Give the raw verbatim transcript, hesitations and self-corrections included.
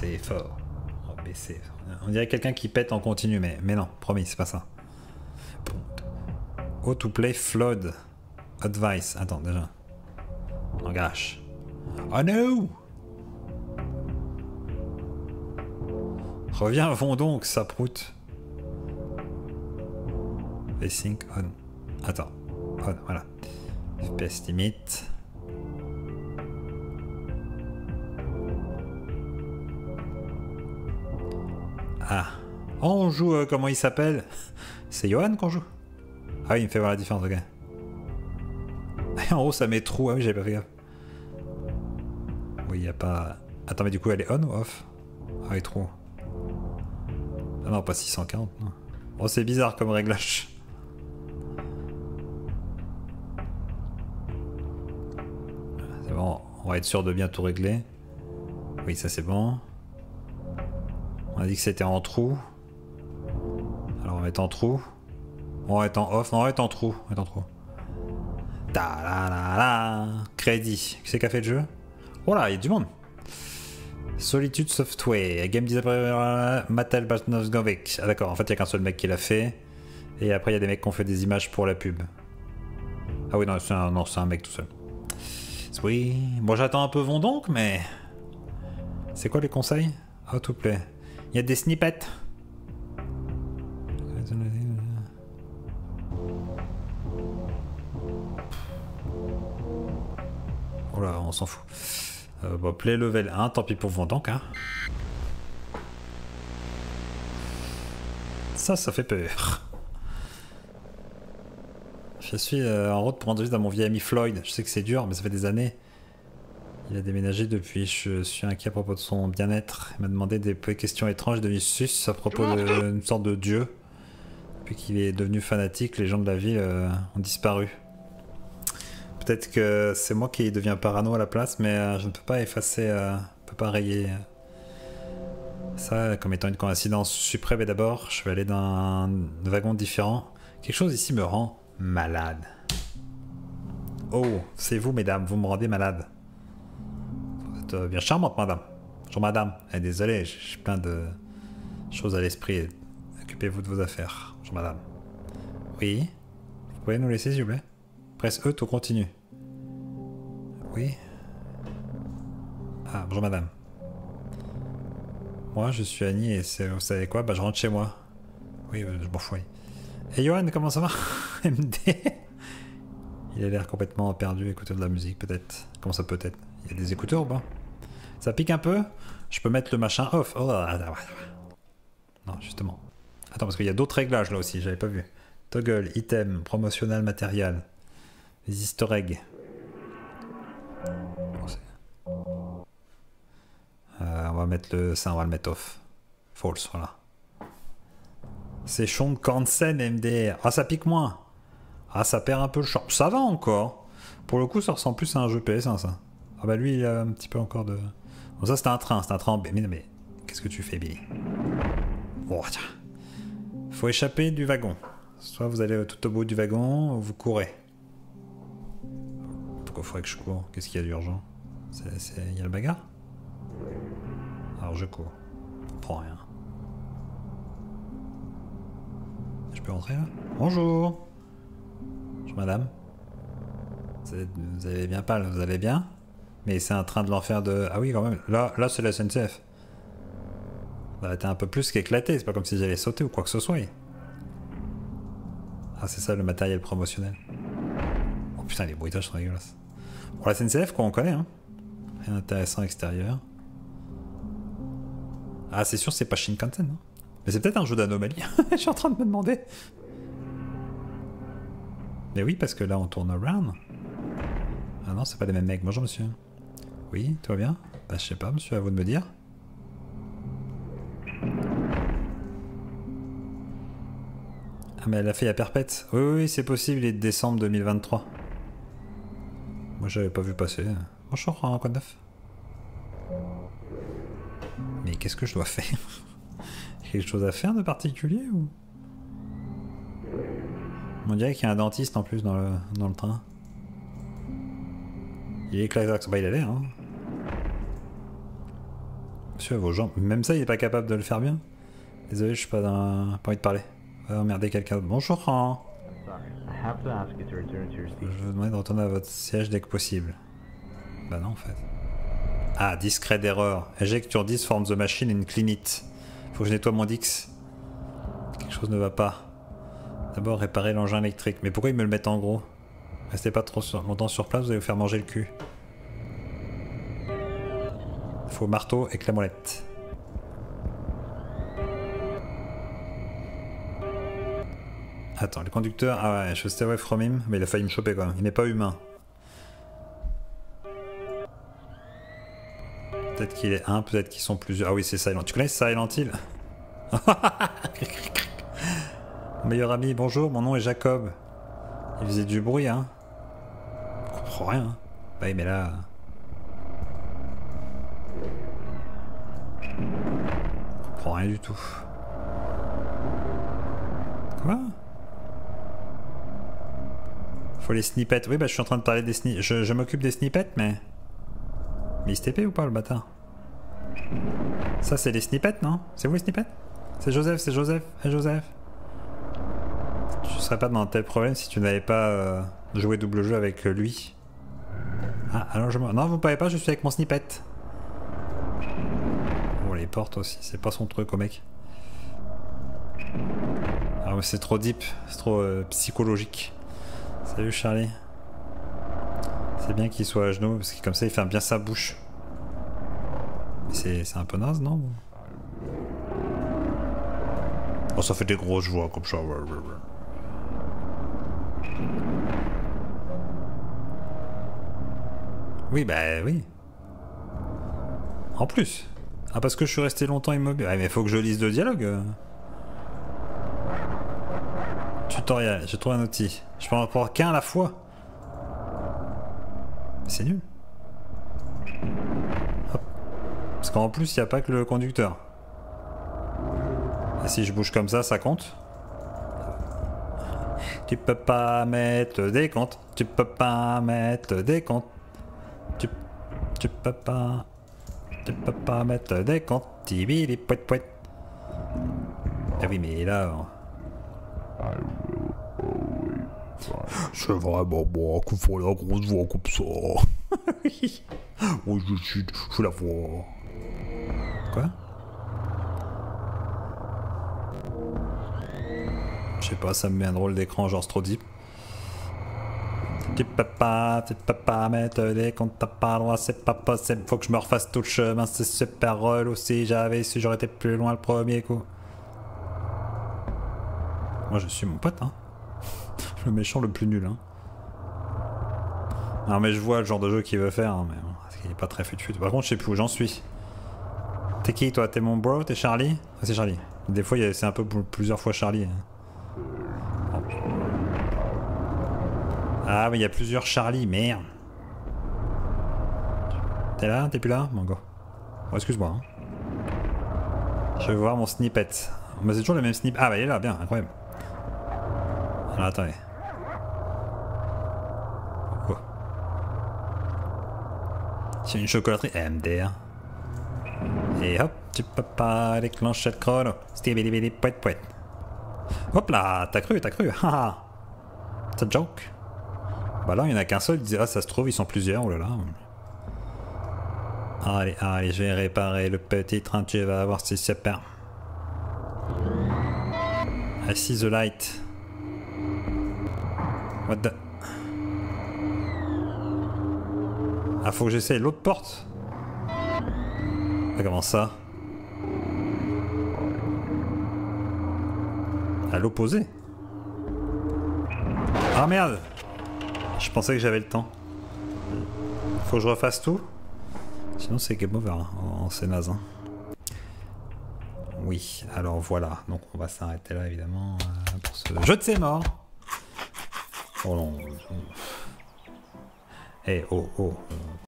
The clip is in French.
C'est fort. Oh, mais on dirait quelqu'un qui pète en continu, mais, mais non, promis, c'est pas ça. How to play flood advice. Attends, déjà. Engage. Oh no! Reviens, vont donc, ça proute. Facing on. Attends. On, voilà. F P S limite. Ah. Oh, on joue, euh, comment il s'appelle? C'est Johan qu'on joue? Ah oui, il me fait voir la différence, ok. Et en gros, ça met trou. Ah oui, j'avais pas fait gaffe. Oui, il n'y a pas... Attends, mais du coup, elle est on ou off? Ah, elle est trou. Ah non, pas six cent quarante, non. Bon, c'est bizarre comme réglage. C'est bon, on va être sûr de bien tout régler. Oui, ça c'est bon. On a dit que c'était en trou. Alors on va mettre en trou. On va être en off. Non, on va être en trou. On va être en trou. Ta la la la. Crédit. Qu'est-ce qu'a fait le jeu? Oh là, il y a du monde. Solitude Software. Game Designer Matal Batnovsgovic. Ah d'accord, en fait il n'y a qu'un seul mec qui l'a fait. Et après il y a des mecs qui ont fait des images pour la pub. Ah oui, non, c'est un, un mec tout seul. Oui. Bon, j'attends un peu Vont donc, mais... C'est quoi les conseils? Oh, tout plaît. Il y a des snippets. Oh là, on s'en fout. Euh, bon, play level un, tant pis pour Vont donc, hein. Ça, ça fait peur. Je suis euh, en route pour rendre visite à mon vieil ami Floyd. Je sais que c'est dur, mais ça fait des années. Il a déménagé depuis. Je suis inquiet à propos de son bien-être. Il m'a demandé des questions étranges. Il est devenu sus à propos d'une sorte de dieu. Depuis qu'il est devenu fanatique, les gens de la ville euh, ont disparu. Peut-être que c'est moi qui deviens parano à la place, mais euh, je ne peux pas effacer, euh, je peux pas rayer euh, ça comme étant une coïncidence suprême. Mais d'abord, je vais aller dans un wagon différent. Quelque chose ici me rend malade. Oh, c'est vous, mesdames, vous me rendez malade. Vous êtes euh, bien charmante, madame. Bonjour, madame. Eh, désolé, j'ai plein de choses à l'esprit. Occupez-vous de vos affaires. Bonjour, madame. Oui. Vous pouvez nous laisser, s'il vous plaît? Presse E, tout continue. Oui. Ah, bonjour, madame. Moi, je suis Annie et vous savez quoi? Bah, je rentre chez moi. Oui, je m'en fous. Et Johan, comment ça va? M D. Il a l'air complètement perdu, écouter de la musique peut-être. Comment ça peut être? Il y a des écouteurs ou pas? Ça pique un peu? Je peux mettre le machin off. Oh, non, justement. Attends, parce qu'il y a d'autres réglages là aussi, j'avais pas vu. Toggle, item, promotionnel, matériel. Les easter eggs. Euh, on va mettre le... ça, on va le mettre off. False, voilà. C'est Shinkansen M D R. Ah, ça pique moins. Ah, ça perd un peu le champ. Ça va encore. Pour le coup, ça ressemble plus à un jeu P S un, ça. Ah bah lui, il a un petit peu encore de... Bon, ça, c'est un train. C'est un train en B. Mais, mais qu'est-ce que tu fais, Billy? Oh, tiens. Faut échapper du wagon. Soit vous allez tout au bout du wagon, ou vous courez. Pourquoi faudrait que je cours? Qu'est-ce qu'il y a d'urgent? Il y a le bagarre? Alors, je cours. On prend rien. Je peux rentrer là? Bonjour! Bonjour madame. Vous allez bien pas, vous allez bien? Mais c'est un train de l'enfer de... Ah oui quand même, là, là c'est la S N C F. Ça a été un peu plus qu'éclaté, c'est pas comme si j'allais sauter ou quoi que ce soit. Ah c'est ça le matériel promotionnel. Oh putain les bruitages sont dégueulasses. Bon la S N C F quoi on connaît hein. Rien d'intéressant extérieur. Ah c'est sûr c'est pas Shinkansen hein. Mais c'est peut-être un jeu d'anomalie, je suis en train de me demander. Mais oui, parce que là on tourne around. Ah non, c'est pas les mêmes mecs. Bonjour monsieur. Oui, tout va bien? Bah je sais pas monsieur, à vous de me dire. Ah mais elle l'a fait à perpète. Oui, oui, oui c'est possible, il est de décembre deux mille vingt-trois. Moi j'avais pas vu passer. Bonjour, en quoi de neuf? Mais qu'est-ce que je dois faire? Quelque chose à faire de particulier ou... On dirait qu'il y a un dentiste en plus dans le, dans le train. Il est clair, bah il a l'air hein. Monsieur, vos jambes. Même ça, il est pas capable de le faire bien. Désolé, je suis pas dans... pas envie de parler. On va emmerder quelqu'un. Bonjour, hein. Je vous demande de retourner à votre siège dès que possible. Bah non, en fait. Ah, discret d'erreur. Éjecture dix forms the machine in clean it. Faut que je nettoie mon dix. Quelque chose ne va pas. D'abord, réparer l'engin électrique. Mais pourquoi ils me le mettent en gros? Restez pas trop sur... longtemps sur place, vous allez vous faire manger le cul. Faut marteau et clamolette. Attends, le conducteur... Ah ouais, je stay away from him, mais il a failli me choper quand même. Il n'est pas humain. Peut-être qu'il est un, peut-être qu'ils sont plusieurs. Ah oui, c'est Silent. Tu connais Silent Hill? Mon meilleur ami, bonjour, mon nom est Jacob. Il faisait du bruit, hein. Je comprends rien. Hein. Bah oui, mais là... Je comprends rien du tout. Quoi? Faut les snippets. Oui, bah je suis en train de parler des snippets. Je, je m'occupe des snippets, mais... Mais il se T P ou pas, le bâtard? Ça, c'est les snippets, non? C'est vous les snippets? C'est Joseph, c'est Joseph. Hey, Joseph. Tu serais pas dans un tel problème si tu n'avais pas euh, joué double jeu avec euh, lui. Ah, alors je me... Non, vous ne pouvez pas, je suis avec mon snippet. Bon, les portes aussi, c'est pas son truc, au mec. Ah, mais c'est trop deep, c'est trop euh, psychologique. Salut Charlie. C'est bien qu'il soit à genoux parce que comme ça il ferme bien sa bouche. C'est un peu naze, non? Oh, ça fait des grosses voix comme ça. Oui, bah oui. En plus. Ah, parce que je suis resté longtemps immobile. Ah, mais faut que je lise le dialogue. Tutoriel, j'ai trouvé un outil. Je peux en prendre qu'un à la fois. C'est nul. Hop. Parce qu'en plus, il n'y a pas que le conducteur. Et si je bouge comme ça, ça compte. Tu peux pas mettre des comptes. Tu peux pas mettre des comptes. Tu, tu peux pas. Tu peux pas mettre des comptes. Tibili, pouet, pouet. Ah oui, mais là. On... C'est vraiment moi qui fais la grosse voix comme ça. Oui. Oui, je suis, je suis la voix. Quoi? Je sais pas, ça me met un drôle d'écran, genre c'est trop deep. Tu peux pas, tu peux pas mettre des comptes, t'as pas le droit, c'est pas possible. Faut que je me refasse tout le chemin, c'est super relou. Si j'avais su, j'aurais été plus loin le premier coup. Moi je suis mon pote, hein. Le méchant le plus nul, hein. Non mais je vois le genre de jeu qu'il veut faire, hein, mais bon, parce qu'il est pas très fut-fut. Par contre je sais plus où j'en suis. T'es qui toi? T'es mon bro? T'es Charlie? Ah, c'est Charlie. Des fois c'est un peu plusieurs fois Charlie. Hein. Ah mais il y a plusieurs Charlie, merde. T'es là? T'es plus là? Bon go. Oh, excuse-moi. Hein. Je vais voir mon snippet. Mais c'est toujours le même snip. Ah bah il est là, bien, incroyable. Alors attendez. Quoi? C'est une chocolaterie M D R. Et hop, tu peux pas déclencher le chrono. C'était bili bili pouet pouet. Hop là, t'as cru, t'as cru. Haha. C'est un joke. Bah là, il n'y en a qu'un seul. Il disait, ah, ça se trouve, ils sont plusieurs. Oh là là. Allez, allez, je vais réparer le petit train. Tu vas voir si ça perd. I see the light. What the... Ah, faut que j'essaye l'autre porte. Ah, comment ça? À l'opposé? Ah merde! Je pensais que j'avais le temps. Faut que je refasse tout? Sinon c'est game over, hein. Oh, c'est naze, hein. Oui, alors voilà. Donc on va s'arrêter là évidemment euh, pour ce jeu de ces morts. Oh non. Eh, oh, oh.